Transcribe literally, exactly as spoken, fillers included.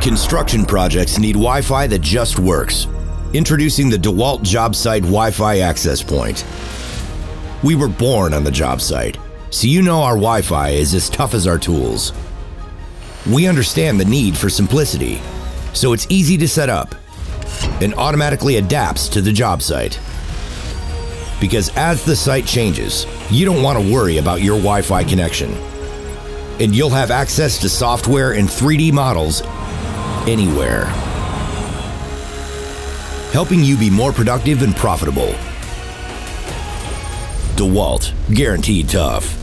Construction projects need Wi-Fi that just works. Introducing the DEWALT Job Site Wi-Fi Access Point. We were born on the job site, so you know our Wi-Fi is as tough as our tools. We understand the need for simplicity, so it's easy to set up and automatically adapts to the job site. Because as the site changes, you don't want to worry about your Wi-Fi connection. And you'll have access to software and three D models anywhere, helping you be more productive and profitable. DEWALT, guaranteed tough.